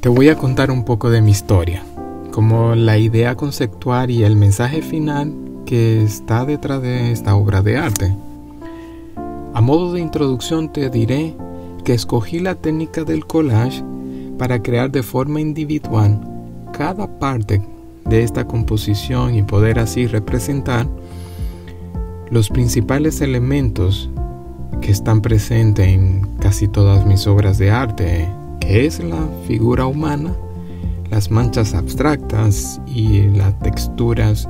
Te voy a contar un poco de mi historia, como la idea conceptual y el mensaje final que está detrás de esta obra de arte. A modo de introducción te diré que escogí la técnica del collage para crear de forma individual cada parte de esta composición y poder así representar los principales elementos que están presentes en casi todas mis obras de arte, que es la figura humana, las manchas abstractas y las texturas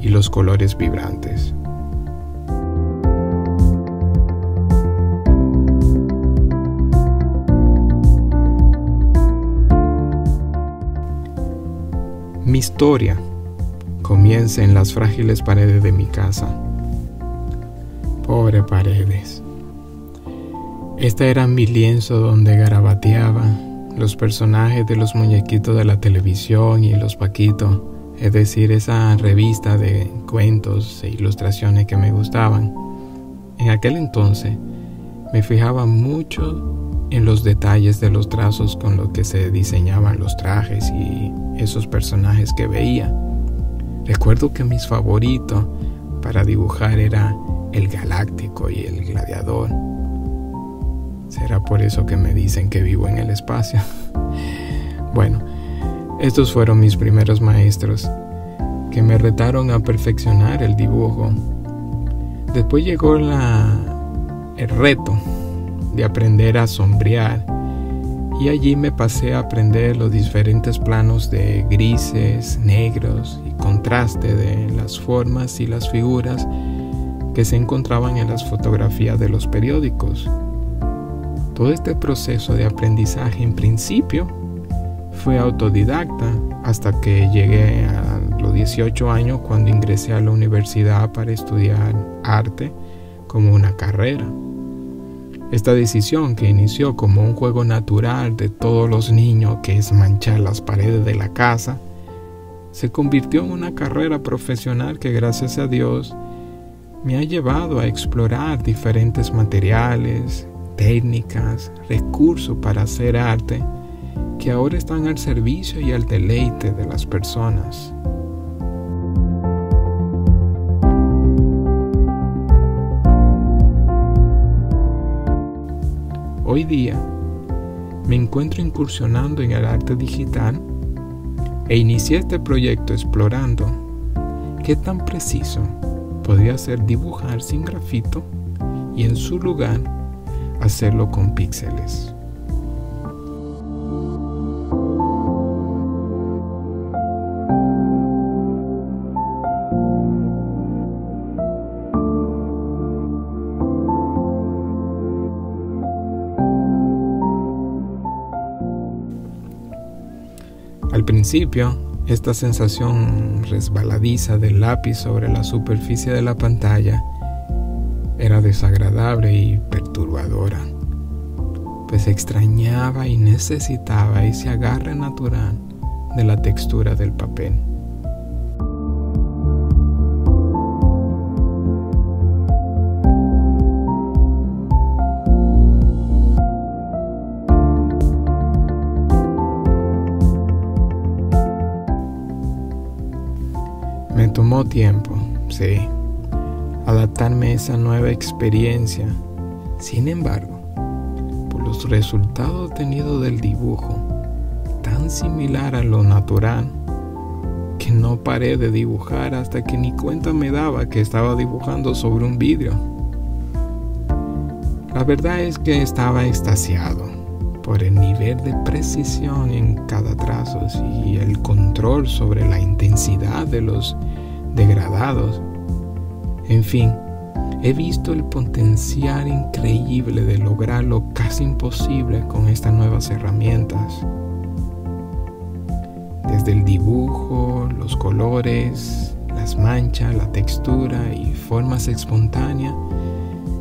y los colores vibrantes. Mi historia comienza en las frágiles paredes de mi casa. Pobre paredes. Este era mi lienzo donde garabateaba los personajes de los muñequitos de la televisión y los paquitos, es decir, esa revista de cuentos e ilustraciones que me gustaban. En aquel entonces me fijaba mucho en los detalles de los trazos con los que se diseñaban los trajes y esos personajes que veía. Recuerdo que mis favoritos para dibujar era el galáctico y el gladiador. Será por eso que me dicen que vivo en el espacio. Bueno, estos fueron mis primeros maestros, que me retaron a perfeccionar el dibujo. Después llegó el reto de aprender a sombrear, y allí me pasé a aprender los diferentes planos de grises, negros y contraste de las formas y las figuras que se encontraban en las fotografías de los periódicos. Todo este proceso de aprendizaje en principio fue autodidacta hasta que llegué a los 18 años cuando ingresé a la universidad para estudiar arte como una carrera. Esta decisión que inició como un juego natural de todos los niños, que es manchar las paredes de la casa, se convirtió en una carrera profesional que gracias a Dios me ha llevado a explorar diferentes materiales, técnicas, recursos para hacer arte que ahora están al servicio y al deleite de las personas. Hoy día me encuentro incursionando en el arte digital e inicié este proyecto explorando qué tan preciso podría ser dibujar sin grafito y en su lugar hacerlo con píxeles. Al principio, esta sensación resbaladiza del lápiz sobre la superficie de la pantalla era desagradable y perturbadora, pues extrañaba y necesitaba ese agarre natural de la textura del papel. Me tomó tiempo, sí, adaptarme a esa nueva experiencia. Sin embargo, por los resultados obtenidos del dibujo, tan similar a lo natural, que no paré de dibujar hasta que ni cuenta me daba que estaba dibujando sobre un vidrio. La verdad es que estaba extasiado por el nivel de precisión en cada trazo y el control sobre la intensidad de los degradados. En fin, he visto el potencial increíble de lograr lo casi imposible con estas nuevas herramientas. Desde el dibujo, los colores, las manchas, la textura y formas espontáneas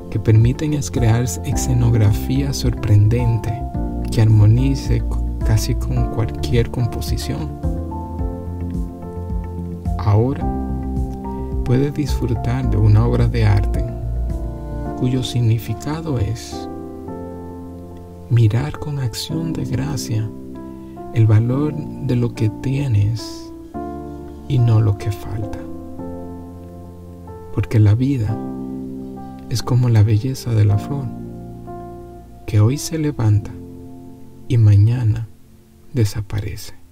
que permiten crear escenografía sorprendente que armonice casi con cualquier composición. Ahora puedes disfrutar de una obra de arte cuyo significado es mirar con acción de gracia el valor de lo que tienes y no lo que falta. Porque la vida es como la belleza de la flor, que hoy se levanta y mañana desaparece.